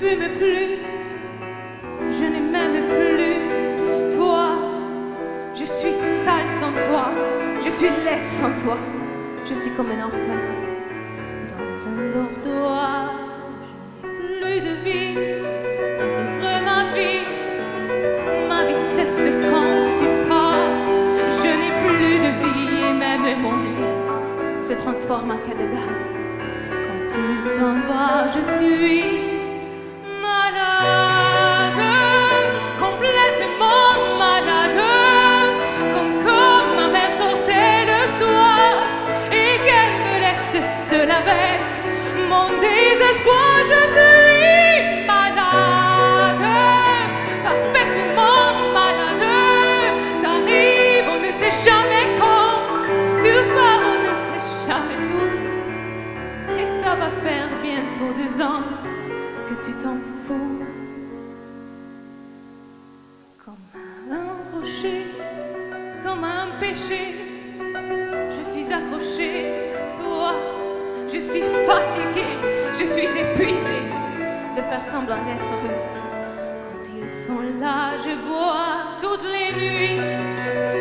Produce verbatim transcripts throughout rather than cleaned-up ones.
fume plus, je n'ai même plus d'histoire. Je suis sale sans toi, je suis laide sans toi, je suis comme un orphelin dans un dortoir. Je n'ai plus de vie, livre ma vie, ma vie cesse quand tu pars. Je n'ai plus de vie et même mon lit se transforme en cathédrale quand tu t'en vas. Je suis avec mon désespoir, je suis malade, parfaitement malade. T'arrives, on ne sait jamais quand, tu pars, on ne sait jamais où. Et ça va faire bientôt deux ans que tu t'en fous. Comme un rocher, comme un péché, je suis accrochée à toi. Je suis fatiguée, je suis épuisée de faire semblant d'être heureuse. Quand ils sont là, je bois toutes les nuits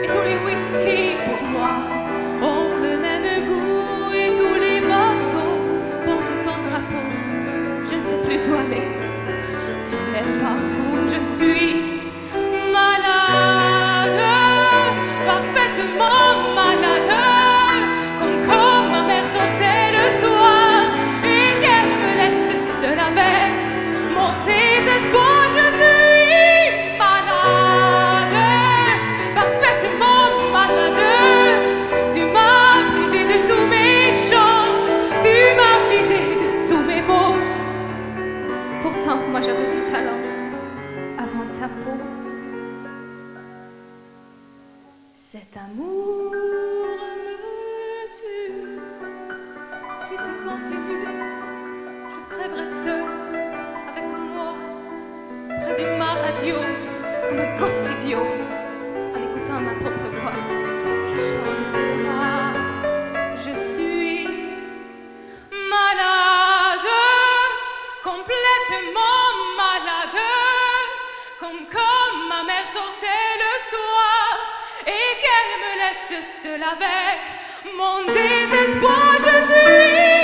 et tous les whisky pour moi ont le même goût et tous les bateaux portent ton drapeau. Je ne sais plus où aller, tu es partout, je suis malade, parfaitement malade. Moi j'avais du talent avant ta peau. Cet amour me tue. Si ça continue, je crèverai seul avec moi près de ma radio comme un gosse idiot en écoutant ma propre voix qui chante là. Je suis malade, complètement. Comme ma mère sortait le soir et qu'elle me laisse seule avec mon désespoir, je suis.